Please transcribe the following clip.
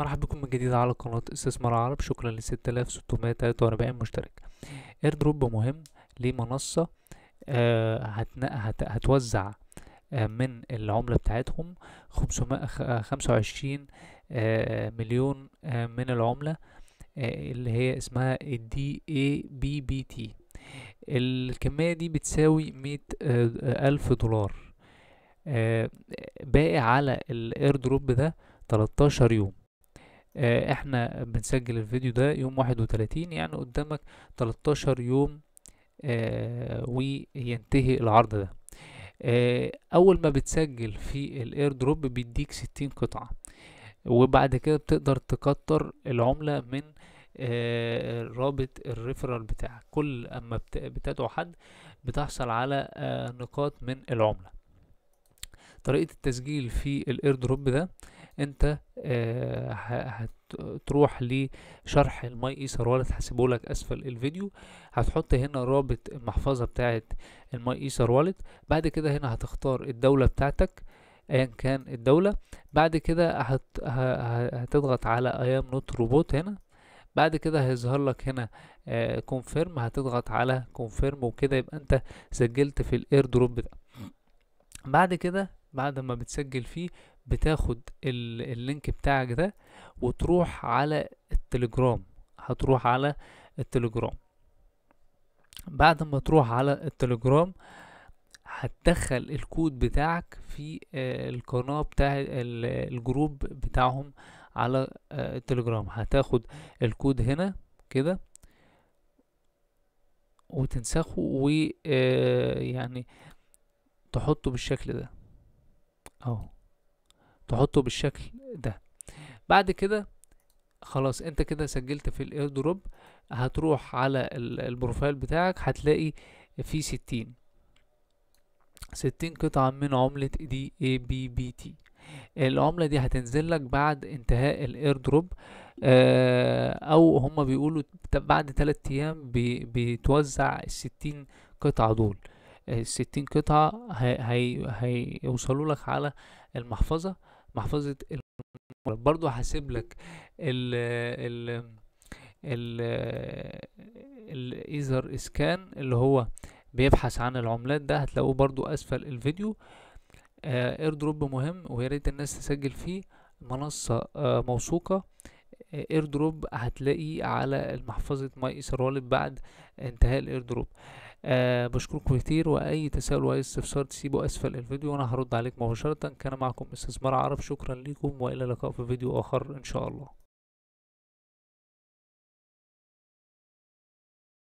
مرحبا بكم من جديد على قناة استثمار عرب. شكرا ل 6643 مشترك. ايردروب مهم لمنصة هتوزع من العملة بتاعتهم 525 مليون من العملة اللي هي اسمها DBIT. الكمية دي بتساوي 100,000 دولار، باقي على الايردروب ده 13 يوم. احنا بنسجل الفيديو ده يوم 31، يعني قدامك 13 يوم وينتهي العرض ده. اول ما بتسجل في الايردروب بيديك 60 قطعة، وبعد كده بتقدر تكتر العملة من رابط الريفرال بتاعك. كل اما بتدعو حد بتحصل على نقاط من العملة. طريقة التسجيل في الايردروب ده، انت هتروح لشرح الماي ايثر والت، هسيبهولك اسفل الفيديو. هتحط هنا رابط المحفظة بتاعت الماي ايثر والت، بعد كده هنا هتختار الدولة بتاعتك ايا كان الدولة. بعد كده هتضغط على ايام نوت روبوت هنا، بعد كده هيظهر لك هنا كونفيرم، هتضغط على كونفيرم، وكده يبقى انت سجلت في الايردروب ده. بعد كده بعد ما بتسجل فيه بتاخد اللينك بتاعك ده وتروح على التليجرام. هتروح على التليجرام، بعد ما تروح على التليجرام هتدخل الكود بتاعك في القناة بتاع الجروب بتاعهم على التليجرام. هتاخد الكود هنا كده وتنسخه، ويعني تحطه بالشكل ده اهو، تحطه بالشكل ده. بعد كده خلاص انت كده سجلت في الايردروب. هتروح على البروفايل بتاعك، هتلاقي فيه 60 قطعة من عملة DBIT. العملة دي هتنزل لك بعد انتهاء الايردروب، او هما بيقولوا بعد 3 ايام بيتوزع ال60 قطعة دول. ال60 قطعة هيوصلوا لك على المحفظة، محفظة المولد. برضو هسيب لك الايثر اسكان اللي هو بيبحث عن العملات ده، هتلاقوه برضو اسفل الفيديو. ايردروب مهم ويا ريت الناس تسجل فيه. منصة موثوقة. ايردروب هتلاقيه على المحفظة ماي ايثر والت بعد انتهاء الايردروب. بشكركم كتير، واي تساؤل واي استفسار تسيبه اسفل الفيديو وانا هرد عليك مباشرة. كان معكم استثمار عرب، شكرا لكم والى اللقاء في فيديو اخر ان شاء الله.